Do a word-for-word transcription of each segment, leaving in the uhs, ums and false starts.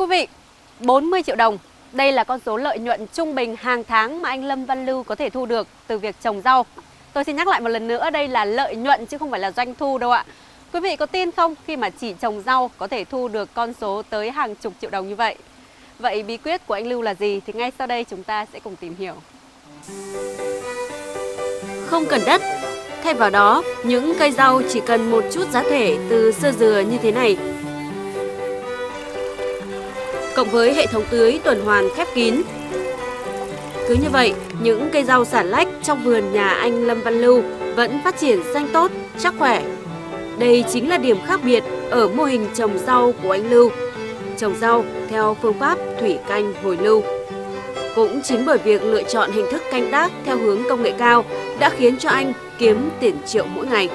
quý vị, bốn mươi triệu đồng. Đây là con số lợi nhuận trung bình hàng tháng mà anh Lâm Văn Lưu có thể thu được từ việc trồng rau. Tôi xin nhắc lại một lần nữa, đây là lợi nhuận chứ không phải là doanh thu đâu ạ. Quý vị có tin không khi mà chỉ trồng rau có thể thu được con số tới hàng chục triệu đồng như vậy? Vậy bí quyết của anh Lưu là gì? Thì ngay sau đây chúng ta sẽ cùng tìm hiểu. Không cần đất, thay vào đó những cây rau chỉ cần một chút giá thể từ sơ dừa như thế này. Cộng với hệ thống tưới tuần hoàn khép kín. Cứ như vậy, những cây rau xả lách trong vườn nhà anh Lâm Văn Lưu vẫn phát triển xanh tốt, chắc khỏe. Đây chính là điểm khác biệt ở mô hình trồng rau của anh Lưu. Trồng rau theo phương pháp thủy canh hồi lưu. Cũng chính bởi việc lựa chọn hình thức canh tác theo hướng công nghệ cao đã khiến cho anh kiếm tiền triệu mỗi ngày.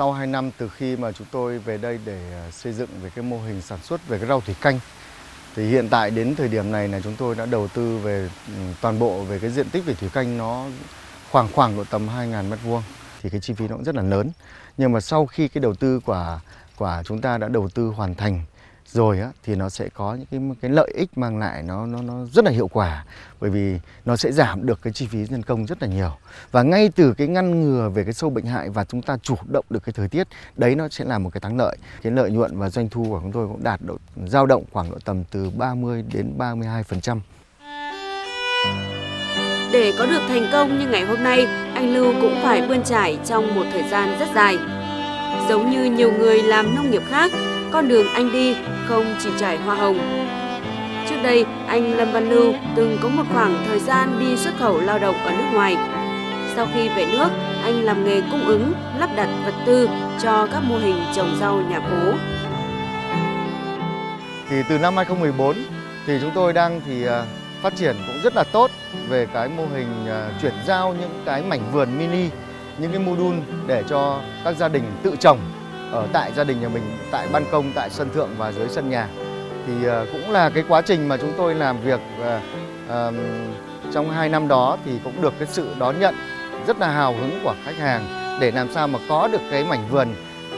Sau hai năm từ khi mà chúng tôi về đây để xây dựng về cái mô hình sản xuất về cái rau thủy canh, thì hiện tại đến thời điểm này là chúng tôi đã đầu tư về toàn bộ về cái diện tích về thủy canh nó khoảng khoảng độ tầm hai nghìn mét vuông, thì cái chi phí nó cũng rất là lớn. Nhưng mà sau khi cái đầu tư của của chúng ta đã đầu tư hoàn thành rồi á, thì nó sẽ có những cái, cái lợi ích mang lại nó nó nó rất là hiệu quả, bởi vì nó sẽ giảm được cái chi phí nhân công rất là nhiều, và ngay từ cái ngăn ngừa về cái sâu bệnh hại và chúng ta chủ động được cái thời tiết đấy, nó sẽ là một cái thắng lợi. Cái lợi nhuận và doanh thu của chúng tôi cũng đạt độ dao động khoảng độ tầm từ ba mươi đến ba mươi hai phần trăm. Để có được thành công như ngày hôm nay, anh Lưu cũng phải bươn chải trong một thời gian rất dài. Giống như nhiều người làm nông nghiệp khác, con đường anh đi không chỉ trải hoa hồng. Trước đây, anh Lâm Văn Lưu từng có một khoảng thời gian đi xuất khẩu lao động ở nước ngoài. Sau khi về nước, anh làm nghề cung ứng, lắp đặt vật tư cho các mô hình trồng rau nhà phố. Thì từ năm hai nghìn không trăm mười bốn thì chúng tôi đang thì phát triển cũng rất là tốt về cái mô hình chuyển giao những cái mảnh vườn mini, những cái module để cho các gia đình tự trồng ở tại gia đình nhà mình, tại ban công, tại sân thượng và dưới sân nhà. Thì cũng là cái quá trình mà chúng tôi làm việc uh, trong hai năm đó thì cũng được cái sự đón nhận rất là hào hứng của khách hàng, để làm sao mà có được cái mảnh vườn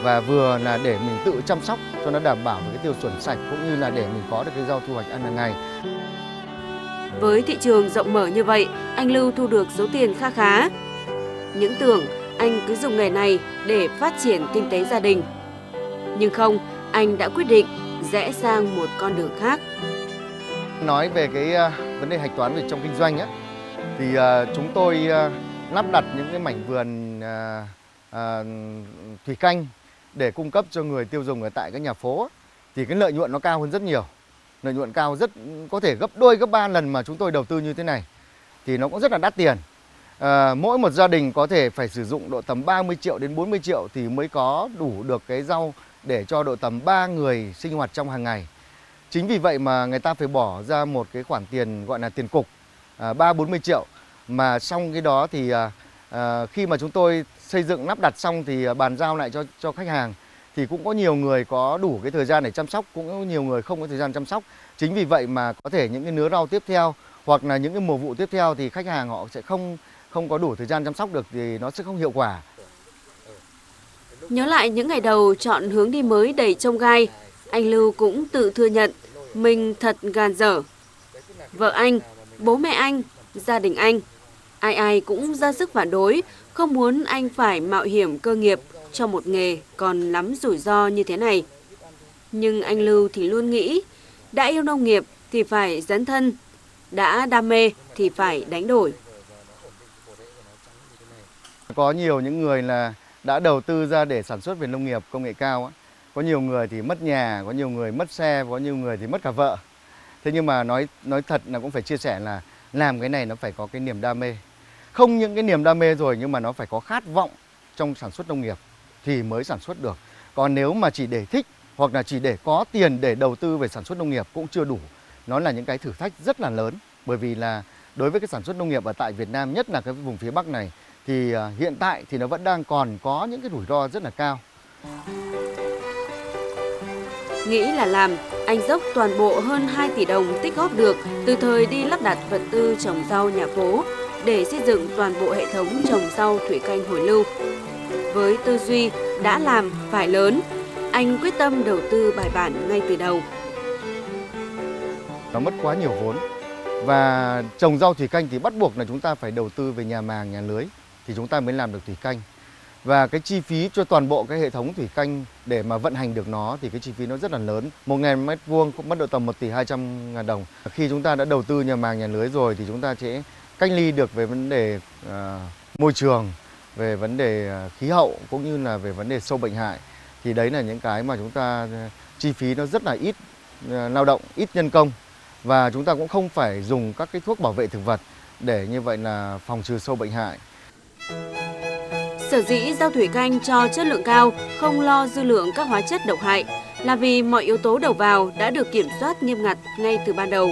và vừa là để mình tự chăm sóc cho nó đảm bảo cái tiêu chuẩn sạch, cũng như là để mình có được cái rau thu hoạch ăn hàng ngày. Với thị trường rộng mở như vậy, anh Lưu thu được số tiền kha khá. Những tưởng anh cứ dùng nghề này để phát triển kinh tế gia đình. Nhưng không, anh đã quyết định rẽ sang một con đường khác. Nói về cái vấn đề hạch toán về trong kinh doanh á, thì chúng tôi lắp đặt những cái mảnh vườn thủy canh để cung cấp cho người tiêu dùng ở tại các nhà phố, thì cái lợi nhuận nó cao hơn rất nhiều. Lợi nhuận cao rất, có thể gấp đôi, gấp ba lần mà chúng tôi đầu tư như thế này. Thì nó cũng rất là đắt tiền. À, mỗi một gia đình có thể phải sử dụng độ tầm ba mươi triệu đến bốn mươi triệu thì mới có đủ được cái rau để cho độ tầm ba người sinh hoạt trong hàng ngày. Chính vì vậy mà người ta phải bỏ ra một cái khoản tiền gọi là tiền cục à, ba bốn mươi triệu. Mà xong cái đó thì à, à, khi mà chúng tôi xây dựng lắp đặt xong thì à, bàn giao lại cho, cho khách hàng, thì cũng có nhiều người có đủ cái thời gian để chăm sóc, cũng có nhiều người không có thời gian chăm sóc. Chính vì vậy mà có thể những cái nứa rau tiếp theo hoặc là những cái mùa vụ tiếp theo thì khách hàng họ sẽ không không có đủ thời gian chăm sóc được, thì nó sẽ không hiệu quả. Nhớ lại những ngày đầu chọn hướng đi mới đầy chông gai, anh Lưu cũng tự thừa nhận mình thật gan dở. Vợ anh, bố mẹ anh, gia đình anh, ai ai cũng ra sức phản đối, không muốn anh phải mạo hiểm cơ nghiệp cho một nghề còn lắm rủi ro như thế này. Nhưng anh Lưu thì luôn nghĩ, đã yêu nông nghiệp thì phải dấn thân, đã đam mê thì phải đánh đổi. Có nhiều những người là đã đầu tư ra để sản xuất về nông nghiệp công nghệ cao á. Có nhiều người thì mất nhà, có nhiều người mất xe, có nhiều người thì mất cả vợ. Thế nhưng mà nói nói thật là cũng phải chia sẻ là làm cái này nó phải có cái niềm đam mê. Không những cái niềm đam mê rồi, nhưng mà nó phải có khát vọng trong sản xuất nông nghiệp thì mới sản xuất được. Còn nếu mà chỉ để thích hoặc là chỉ để có tiền để đầu tư về sản xuất nông nghiệp cũng chưa đủ. Nó là những cái thử thách rất là lớn, bởi vì là đối với cái sản xuất nông nghiệp ở tại Việt Nam, nhất là cái vùng phía Bắc này, thì hiện tại thì nó vẫn đang còn có những cái rủi ro rất là cao. Nghĩ là làm, anh dốc toàn bộ hơn hai tỷ đồng tích góp được từ thời đi lắp đặt vật tư trồng rau nhà phố để xây dựng toàn bộ hệ thống trồng rau thủy canh hồi lưu. Với tư duy đã làm phải lớn, anh quyết tâm đầu tư bài bản ngay từ đầu. Nó mất quá nhiều vốn, và trồng rau thủy canh thì bắt buộc là chúng ta phải đầu tư về nhà màng, nhà lưới thì chúng ta mới làm được thủy canh. Và cái chi phí cho toàn bộ cái hệ thống thủy canh để mà vận hành được nó thì cái chi phí nó rất là lớn. một nghìn mét vuông cũng mất độ tầm một tỷ hai trăm ngàn đồng. Khi chúng ta đã đầu tư nhà màng, nhà lưới rồi thì chúng ta sẽ cách ly được về vấn đề uh, môi trường, về vấn đề khí hậu cũng như là về vấn đề sâu bệnh hại. Thì đấy là những cái mà chúng ta chi phí nó rất là ít uh, lao động, ít nhân công. Và chúng ta cũng không phải dùng các cái thuốc bảo vệ thực vật để như vậy là phòng trừ sâu bệnh hại. Sở dĩ rau thủy canh cho chất lượng cao, không lo dư lượng các hóa chất độc hại là vì mọi yếu tố đầu vào đã được kiểm soát nghiêm ngặt ngay từ ban đầu.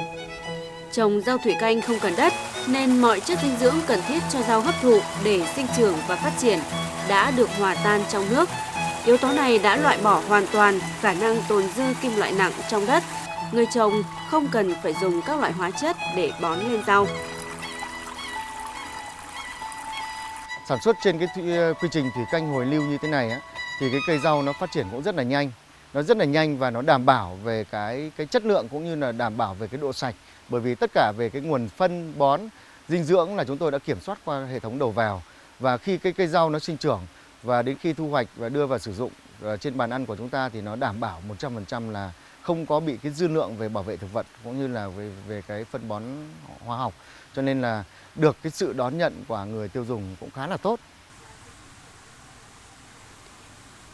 Trồng rau thủy canh không cần đất nên mọi chất dinh dưỡng cần thiết cho rau hấp thụ để sinh trưởng và phát triển đã được hòa tan trong nước. Yếu tố này đã loại bỏ hoàn toàn khả năng tồn dư kim loại nặng trong đất. Người trồng không cần phải dùng các loại hóa chất để bón lên rau. Sản xuất trên cái thủy, quy trình thủy canh hồi lưu như thế này á, thì cái cây rau nó phát triển cũng rất là nhanh. Nó rất là nhanh và nó đảm bảo về cái cái chất lượng cũng như là đảm bảo về cái độ sạch. Bởi vì tất cả về cái nguồn phân, bón, dinh dưỡng là chúng tôi đã kiểm soát qua hệ thống đầu vào. Và khi cái cây rau nó sinh trưởng và đến khi thu hoạch và đưa vào sử dụng trên bàn ăn của chúng ta thì nó đảm bảo một trăm phần trăm là không có bị cái dư lượng về bảo vệ thực vật cũng như là về, về cái phân bón hóa học. Cho nên là được cái sự đón nhận của người tiêu dùng cũng khá là tốt.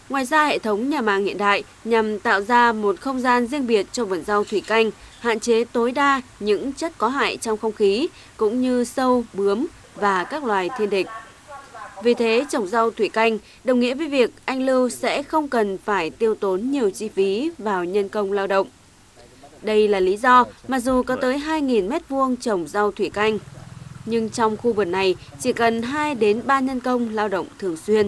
Ngoài ra, hệ thống nhà màng hiện đại nhằm tạo ra một không gian riêng biệt cho vườn rau thủy canh, hạn chế tối đa những chất có hại trong không khí, cũng như sâu, bướm và các loài thiên địch. Vì thế, trồng rau thủy canh đồng nghĩa với việc anh Lưu sẽ không cần phải tiêu tốn nhiều chi phí vào nhân công lao động. Đây là lý do mà dù có tới hai nghìn mét vuông trồng rau thủy canh, nhưng trong khu vườn này chỉ cần hai đến ba nhân công lao động thường xuyên.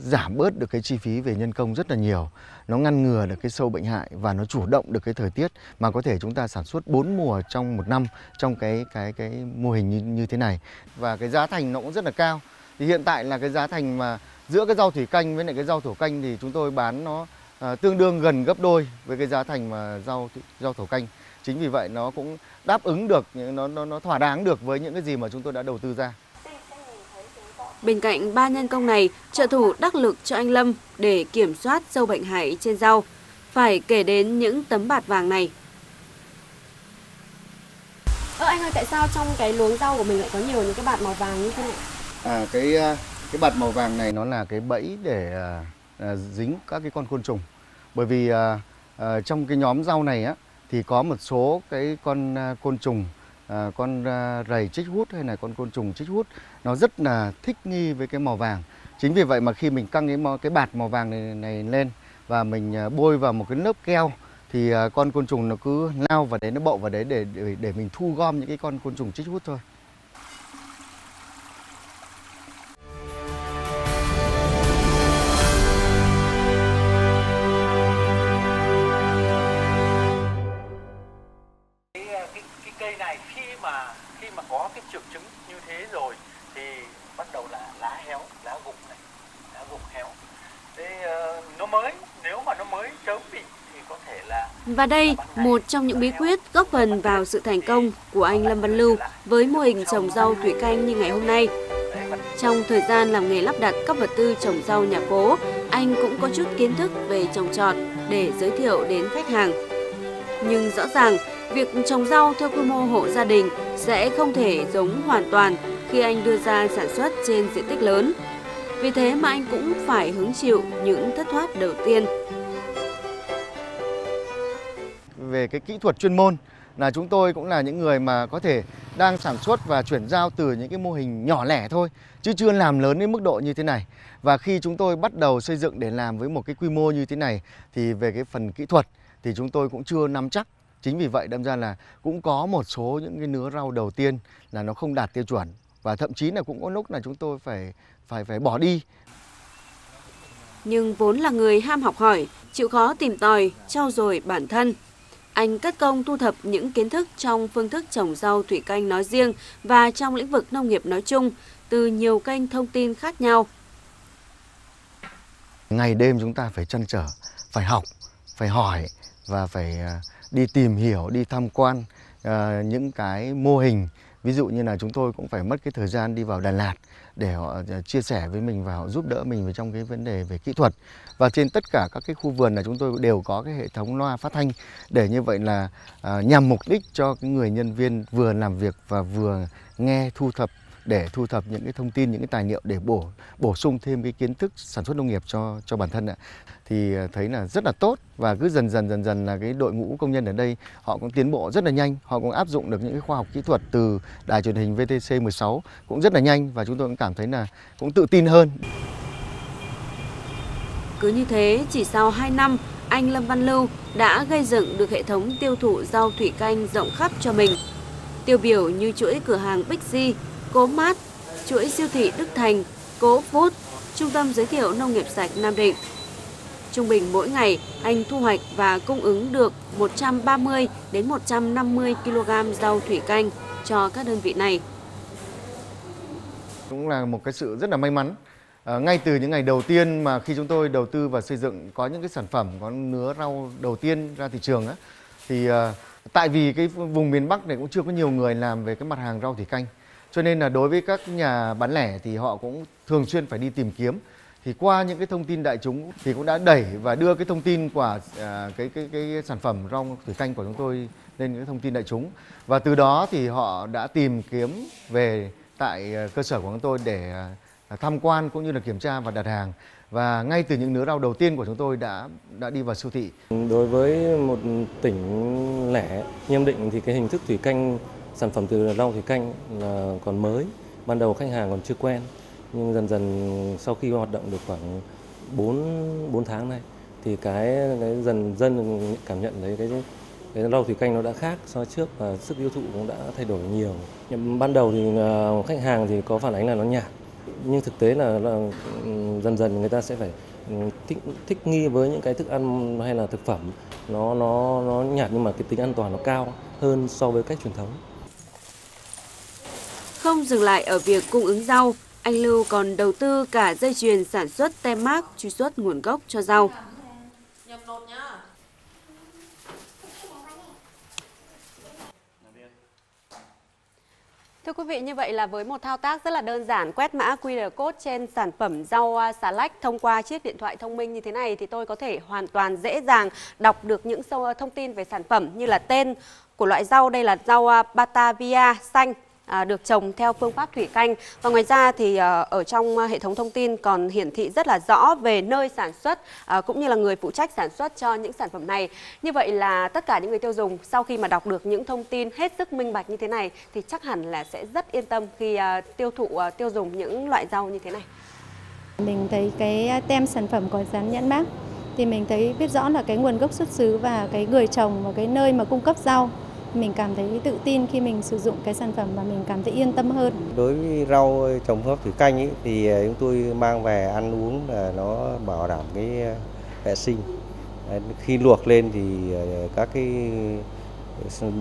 Giảm bớt được cái chi phí về nhân công rất là nhiều. Nó ngăn ngừa được cái sâu bệnh hại và nó chủ động được cái thời tiết mà có thể chúng ta sản xuất bốn mùa trong một năm trong cái cái cái mô hình như, như thế này. Và cái giá thành nó cũng rất là cao. Thì hiện tại là cái giá thành mà giữa cái rau thủy canh với lại cái rau thổ canh thì chúng tôi bán nó à, tương đương gần gấp đôi với cái giá thành mà rau rau thổ canh. Chính vì vậy nó cũng đáp ứng được, nó nó nó thỏa đáng được với những cái gì mà chúng tôi đã đầu tư ra. Bên cạnh ba nhân công này, trợ thủ đắc lực cho anh Lâm để kiểm soát sâu bệnh hại trên rau, phải kể đến những tấm bạt vàng này. Ơ anh ơi, tại sao trong cái luống rau của mình lại có nhiều những cái bạt màu vàng như thế này? À, cái cái bạt màu vàng này nó là cái bẫy để à, dính các cái con côn trùng. Bởi vì à, à, trong cái nhóm rau này á, thì có một số cái con côn trùng, à, con à, rầy chích hút hay là con côn trùng chích hút, nó rất là thích nghi với cái màu vàng. Chính vì vậy mà khi mình căng cái, cái bạt màu vàng này, này lên và mình à, bôi vào một cái lớp keo thì à, con côn trùng nó cứ lao vào đấy, nó bậu vào đấy để, để để mình thu gom những cái con côn trùng chích hút thôi. Và đây, một trong những bí quyết góp phần vào sự thành công của anh Lâm Văn Lưu với mô hình trồng rau thủy canh như ngày hôm nay. Trong thời gian làm nghề lắp đặt các vật tư trồng rau nhà phố, anh cũng có chút kiến thức về trồng trọt để giới thiệu đến khách hàng. Nhưng rõ ràng, việc trồng rau theo quy mô hộ gia đình sẽ không thể giống hoàn toàn khi anh đưa ra sản xuất trên diện tích lớn. Vì thế mà anh cũng phải hứng chịu những thất thoát đầu tiên. Về cái kỹ thuật chuyên môn là chúng tôi cũng là những người mà có thể đang sản xuất và chuyển giao từ những cái mô hình nhỏ lẻ thôi, chứ chưa làm lớn đến mức độ như thế này. Và khi chúng tôi bắt đầu xây dựng để làm với một cái quy mô như thế này thì về cái phần kỹ thuật thì chúng tôi cũng chưa nắm chắc. Chính vì vậy đâm ra là cũng có một số những cái nứa rau đầu tiên là nó không đạt tiêu chuẩn, và thậm chí là cũng có lúc là chúng tôi phải phải phải bỏ đi. nhưng vốn là người ham học hỏi, chịu khó tìm tòi, trau dồi bản thân. Anh cất công thu thập những kiến thức trong phương thức trồng rau thủy canh nói riêng và trong lĩnh vực nông nghiệp nói chung từ nhiều kênh thông tin khác nhau. Ngày đêm chúng ta phải trăn trở, phải học, phải hỏi và phải đi tìm hiểu, đi tham quan những cái mô hình. Ví dụ như là chúng tôi cũng phải mất cái thời gian đi vào Đà Lạt để họ chia sẻ với mình và họ giúp đỡ mình trong cái vấn đề về kỹ thuật. Và trên tất cả các cái khu vườn là chúng tôi đều có cái hệ thống loa phát thanh để như vậy là nhằm mục đích cho cái người nhân viên vừa làm việc và vừa nghe thu thập để thu thập những cái thông tin, những cái tài liệu để bổ bổ sung thêm cái kiến thức sản xuất nông nghiệp cho cho bản thân ạ. Thì thấy là rất là tốt và cứ dần dần dần dần là cái đội ngũ công nhân ở đây họ cũng tiến bộ rất là nhanh, họ cũng áp dụng được những cái khoa học kỹ thuật từ đài truyền hình V T C mười sáu cũng rất là nhanh và chúng tôi cũng cảm thấy là cũng tự tin hơn. Cứ như thế, chỉ sau hai năm, anh Lâm Văn Lưu đã gây dựng được hệ thống tiêu thụ rau thủy canh rộng khắp cho mình. Tiêu biểu như chuỗi cửa hàng Bixi Cố Mát, chuỗi siêu thị Đức Thành, Cố Phút, trung tâm giới thiệu nông nghiệp sạch Nam Định. Trung bình mỗi ngày, anh thu hoạch và cung ứng được một trăm ba mươi đến một trăm năm mươi ki lô gam rau thủy canh cho các đơn vị này. Cũng là một cái sự rất là may mắn. À, ngay từ những ngày đầu tiên mà khi chúng tôi đầu tư và xây dựng có những cái sản phẩm, có nứa rau đầu tiên ra thị trường á, thì à, tại vì cái vùng miền Bắc này cũng chưa có nhiều người làm về cái mặt hàng rau thủy canh. Cho nên là đối với các nhà bán lẻ thì họ cũng thường xuyên phải đi tìm kiếm. Thì qua những cái thông tin đại chúng thì cũng đã đẩy và đưa cái thông tin của à, cái, cái, cái sản phẩm rau thủy canh của chúng tôi lên những thông tin đại chúng. Và từ đó thì họ đã tìm kiếm về tại cơ sở của chúng tôi để tham quan cũng như là kiểm tra và đặt hàng. Và ngay từ những nứa rau đầu tiên của chúng tôi đã đã đi vào siêu thị. Đối với một tỉnh lẻ Nam Định thì cái hình thức thủy canh, sản phẩm từ rau thủy canh là còn mới, ban đầu khách hàng còn chưa quen, nhưng dần dần sau khi hoạt động được khoảng bốn tháng nay thì cái, cái dần dân cảm nhận thấy cái, cái rau thủy canh nó đã khác so trước và sức tiêu thụ cũng đã thay đổi nhiều. Nhưng ban đầu thì khách hàng thì có phản ánh là nó nhạt, nhưng thực tế là, là dần dần người ta sẽ phải thích, thích nghi với những cái thức ăn hay là thực phẩm nó, nó, nó nhạt nhưng mà cái tính an toàn nó cao hơn so với cách truyền thống. Không dừng lại ở việc cung ứng rau, anh Lưu còn đầu tư cả dây chuyền sản xuất tem mác truy xuất nguồn gốc cho rau. Thưa quý vị, như vậy là với một thao tác rất là đơn giản, quét mã quy rờ code trên sản phẩm rau xà lách thông qua chiếc điện thoại thông minh như thế này thì tôi có thể hoàn toàn dễ dàng đọc được những thông tin về sản phẩm như là tên của loại rau, đây là rau Batavia xanh, À, được trồng theo phương pháp thủy canh. Và ngoài ra thì à, ở trong hệ thống thông tin còn hiển thị rất là rõ về nơi sản xuất à, cũng như là người phụ trách sản xuất cho những sản phẩm này. Như vậy là tất cả những người tiêu dùng sau khi mà đọc được những thông tin hết sức minh bạch như thế này thì chắc hẳn là sẽ rất yên tâm khi à, tiêu thụ à, tiêu dùng những loại rau như thế này. Mình thấy cái tem sản phẩm có dán nhãn mác thì mình thấy biết rõ là cái nguồn gốc xuất xứ và cái người trồng và cái nơi mà cung cấp rau. Mình cảm thấy tự tin khi mình sử dụng cái sản phẩm và mình cảm thấy yên tâm hơn. Đối với rau trồng phương pháp thủy canh ấy, thì chúng tôi mang về ăn uống là nó bảo đảm cái vệ sinh. Khi luộc lên thì các cái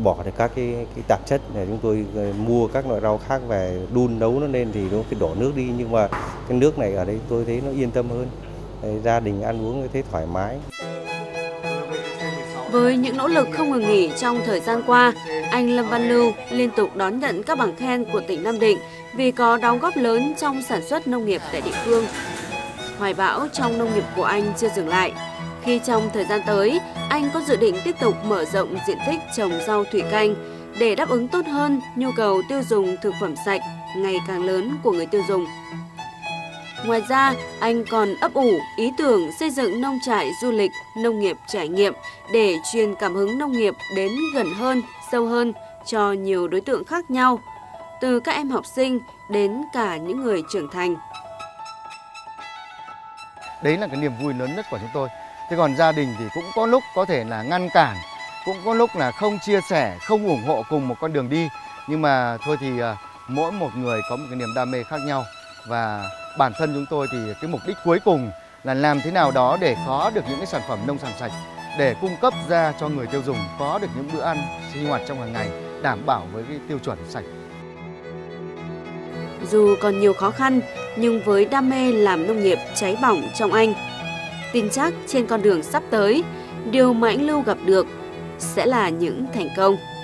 bỏ được các cái, cái tạp chất, để chúng tôi mua các loại rau khác về đun nấu nó lên thì nó phải đổ nước đi, nhưng mà cái nước này ở đây tôi thấy nó yên tâm hơn. Gia đình ăn uống thấy thoải mái. Với những nỗ lực không ngừng nghỉ trong thời gian qua, anh Lâm Văn Lưu liên tục đón nhận các bằng khen của tỉnh Nam Định vì có đóng góp lớn trong sản xuất nông nghiệp tại địa phương. Hoài bão trong nông nghiệp của anh chưa dừng lại. Khi trong thời gian tới, anh có dự định tiếp tục mở rộng diện tích trồng rau thủy canh để đáp ứng tốt hơn nhu cầu tiêu dùng thực phẩm sạch ngày càng lớn của người tiêu dùng. Ngoài ra, anh còn ấp ủ ý tưởng xây dựng nông trại du lịch, nông nghiệp trải nghiệm để truyền cảm hứng nông nghiệp đến gần hơn, sâu hơn cho nhiều đối tượng khác nhau, từ các em học sinh đến cả những người trưởng thành. Đấy là cái niềm vui lớn nhất của chúng tôi. Thế còn gia đình thì cũng có lúc có thể là ngăn cản, cũng có lúc là không chia sẻ, không ủng hộ cùng một con đường đi. Nhưng mà thôi thì mỗi một người có một cái niềm đam mê khác nhau và bản thân chúng tôi thì cái mục đích cuối cùng là làm thế nào đó để có được những cái sản phẩm nông sản sạch, để cung cấp ra cho người tiêu dùng có được những bữa ăn sinh hoạt trong hàng ngày đảm bảo với cái tiêu chuẩn sạch. Dù còn nhiều khó khăn, nhưng với đam mê làm nông nghiệp cháy bỏng trong anh, tin chắc trên con đường sắp tới, điều mà anh Lưu gặp được sẽ là những thành công.